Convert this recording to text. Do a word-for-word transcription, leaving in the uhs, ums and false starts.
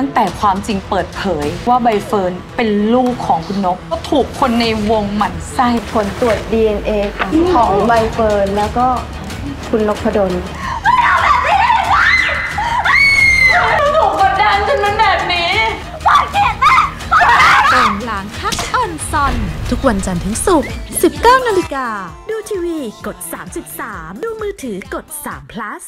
ตั้งแต่ความจริงเปิดเผยว่าใบเฟิร์นเป็นลูกของคุณนกก็ถูกคนในวงหมั่นไส้ผลตรวจ ดี เอ็น เอ ของใบเฟิร์นแล้วก็คุณนกพดลไม่เอาแบบนี้ได้ไหมถูกกดดันจนมันแบบนี้ปวดเจ็บแม่ต่างหลังทักออนซอนทุกวันจันทร์ถึงศุกร์ สิบเก้านาฬิกาดูทีวีกด สามสิบสาม ดูมือถือกด ทรี พลัส